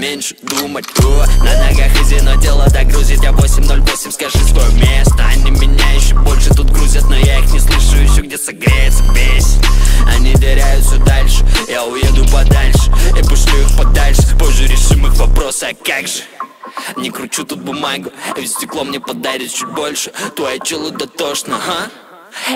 меньше думать, на ногах изи, но тело догрузит. Я 808, скажи, что место. Они меня еще больше тут грузят, но я их не слышу еще, где согреется бесь. Они теряются дальше, я уеду подальше и пошлю их подальше. Позже решим их вопрос, а как же? Не кручу тут бумагу, ведь стекло мне подарит чуть больше. Твоя челу да тошно, а?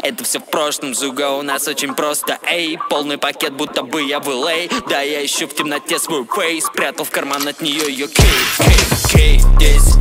Это все в прошлом, зуга у нас очень просто. Эй, полный пакет, будто бы я в LA. Да, я еще в темноте свой фейс спрятал в карман от нее ее кейс.